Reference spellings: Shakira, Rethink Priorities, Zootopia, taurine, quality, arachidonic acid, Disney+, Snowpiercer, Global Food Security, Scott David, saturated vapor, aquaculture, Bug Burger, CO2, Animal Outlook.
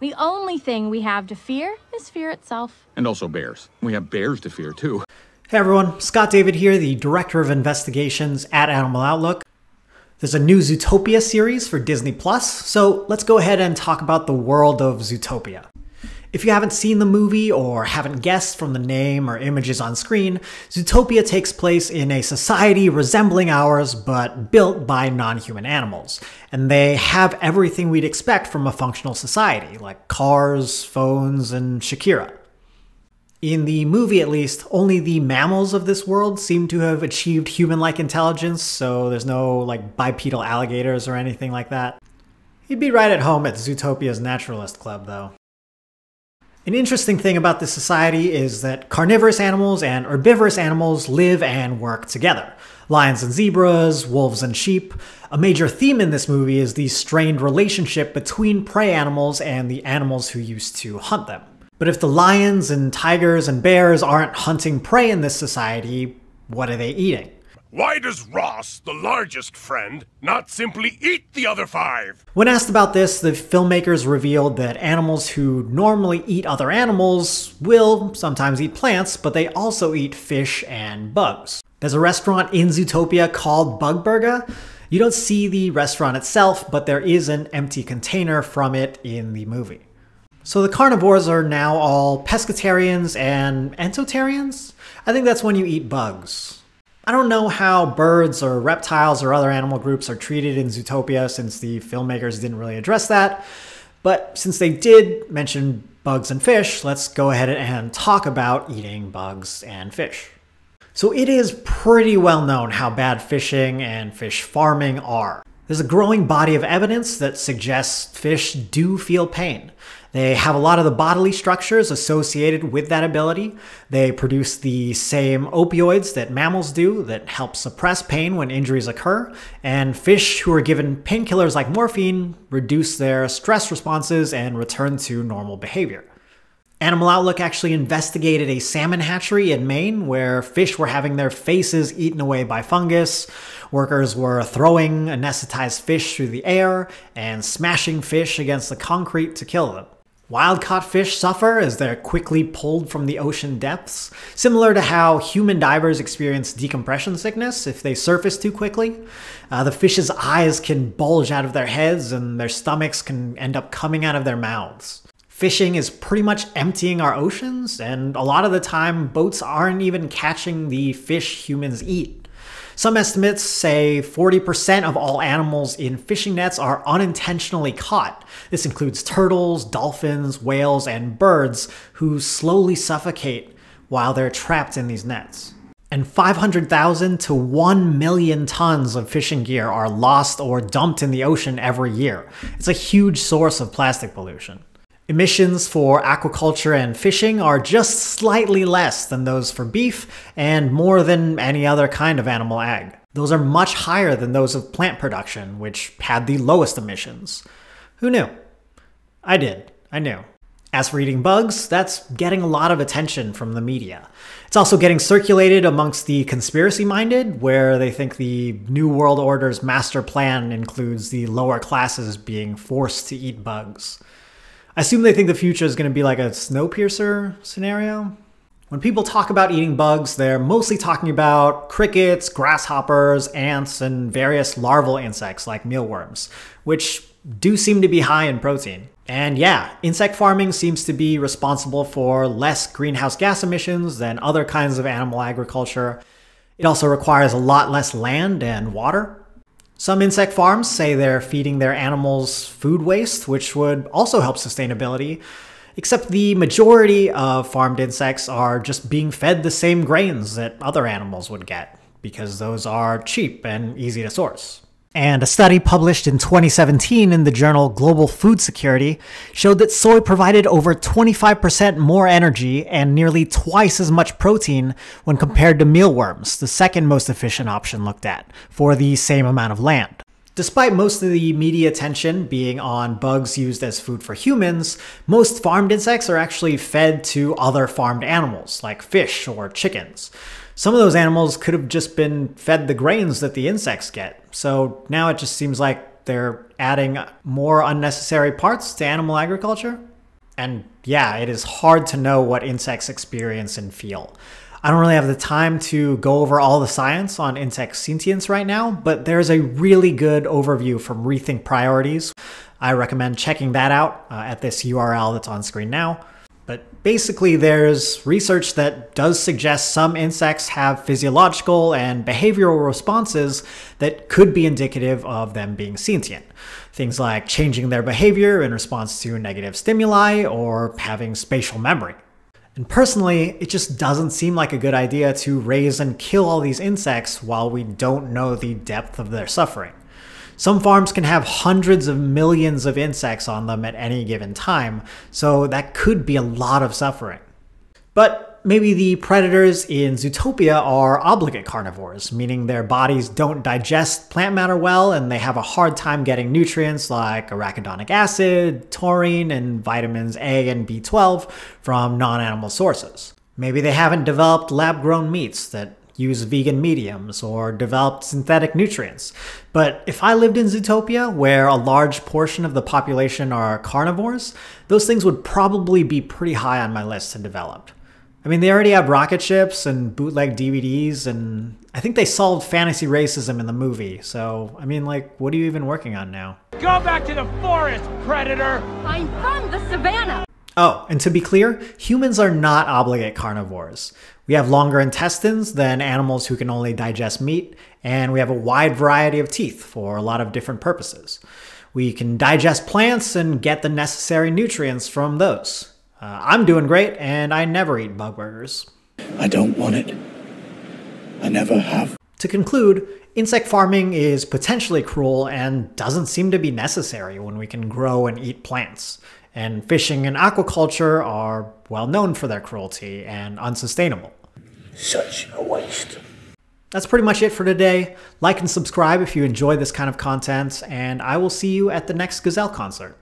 The only thing we have to fear is fear itself. And also bears. We have bears to fear too. Hey everyone, Scott David here, the Director of Investigations at Animal Outlook. There's a new Zootopia series for Disney+, so let's go ahead and talk about the world of Zootopia. If you haven't seen the movie or haven't guessed from the name or images on screen, Zootopia takes place in a society resembling ours but built by non-human animals. And they have everything we'd expect from a functional society, like cars, phones, and Shakira. In the movie at least, only the mammals of this world seem to have achieved human-like intelligence, so there's no like bipedal alligators or anything like that. You'd be right at home at Zootopia's Naturalist Club though. An interesting thing about this society is that carnivorous animals and herbivorous animals live and work together. Lions and zebras, wolves and sheep. A major theme in this movie is the strained relationship between prey animals and the animals who used to hunt them. But if the lions and tigers and bears aren't hunting prey in this society, what are they eating? Why does Ross, the largest friend, not simply eat the other five? When asked about this, the filmmakers revealed that animals who normally eat other animals will sometimes eat plants, but they also eat fish and bugs. There's a restaurant in Zootopia called Bug Burger. You don't see the restaurant itself, but there is an empty container from it in the movie. So the carnivores are now all pescatarians and entotarians? I think that's when you eat bugs. I don't know how birds or reptiles or other animal groups are treated in Zootopia since the filmmakers didn't really address that, but since they did mention bugs and fish, let's go ahead and talk about eating bugs and fish. So it is pretty well known how bad fishing and fish farming are. There's a growing body of evidence that suggests fish do feel pain. They have a lot of the bodily structures associated with that ability. They produce the same opioids that mammals do that help suppress pain when injuries occur. And fish who are given painkillers like morphine reduce their stress responses and return to normal behavior. Animal Outlook actually investigated a salmon hatchery in Maine where fish were having their faces eaten away by fungus, workers were throwing anesthetized fish through the air, and smashing fish against the concrete to kill them. Wild-caught fish suffer as they're quickly pulled from the ocean depths, similar to how human divers experience decompression sickness if they surface too quickly. The fish's eyes can bulge out of their heads and their stomachs can end up coming out of their mouths. Fishing is pretty much emptying our oceans, and a lot of the time boats aren't even catching the fish humans eat. Some estimates say 40% of all animals in fishing nets are unintentionally caught. This includes turtles, dolphins, whales, and birds who slowly suffocate while they're trapped in these nets. And 500,000 to 1 million tons of fishing gear are lost or dumped in the ocean every year. It's a huge source of plastic pollution. Emissions for aquaculture and fishing are just slightly less than those for beef and more than any other kind of animal ag. Those are much higher than those of plant production, which had the lowest emissions. Who knew? I did. I knew. As for eating bugs, that's getting a lot of attention from the media. It's also getting circulated amongst the conspiracy-minded, where they think the New World Order's master plan includes the lower classes being forced to eat bugs. I assume they think the future is going to be like a Snowpiercer scenario. When people talk about eating bugs, they're mostly talking about crickets, grasshoppers, ants, and various larval insects like mealworms, which do seem to be high in protein. And yeah, insect farming seems to be responsible for less greenhouse gas emissions than other kinds of animal agriculture. It also requires a lot less land and water. Some insect farms say they're feeding their animals food waste, which would also help sustainability, except the majority of farmed insects are just being fed the same grains that other animals would get, because those are cheap and easy to source. And a study published in 2017 in the journal Global Food Security showed that soy provided over 25% more energy and nearly twice as much protein when compared to mealworms, the second most efficient option looked at, for the same amount of land. Despite most of the media attention being on bugs used as food for humans, most farmed insects are actually fed to other farmed animals, like fish or chickens. Some of those animals could have just been fed the grains that the insects get, so now it just seems like they're adding more unnecessary parts to animal agriculture. And yeah, it is hard to know what insects experience and feel. I don't really have the time to go over all the science on insect sentience right now, but there's a really good overview from Rethink Priorities. I recommend checking that out at this URL that's on screen now. But basically, there's research that does suggest some insects have physiological and behavioral responses that could be indicative of them being sentient. Things like changing their behavior in response to negative stimuli or having spatial memory. And personally, it just doesn't seem like a good idea to raise and kill all these insects while we don't know the depth of their suffering. Some farms can have hundreds of millions of insects on them at any given time, so that could be a lot of suffering. But maybe the predators in Zootopia are obligate carnivores, meaning their bodies don't digest plant matter well and they have a hard time getting nutrients like arachidonic acid, taurine, and vitamins A and B12 from non-animal sources. Maybe they haven't developed lab-grown meats that use vegan mediums or developed synthetic nutrients. But if I lived in Zootopia, where a large portion of the population are carnivores, those things would probably be pretty high on my list to develop. I mean, they already have rocket ships and bootleg DVDs, and I think they solved fantasy racism in the movie. So, I mean, like, what are you even working on now? Go back to the forest, predator! I'm from the savannah! Oh, and to be clear, humans are not obligate carnivores. We have longer intestines than animals who can only digest meat, and we have a wide variety of teeth for a lot of different purposes. We can digest plants and get the necessary nutrients from those. I'm doing great, and I never eat bug burgers. I don't want it. I never have. To conclude, insect farming is potentially cruel and doesn't seem to be necessary when we can grow and eat plants. And fishing and aquaculture are well known for their cruelty and unsustainable. Such a waste. That's pretty much it for today. Like and subscribe if you enjoy this kind of content, and I will see you at the next Gazelle concert.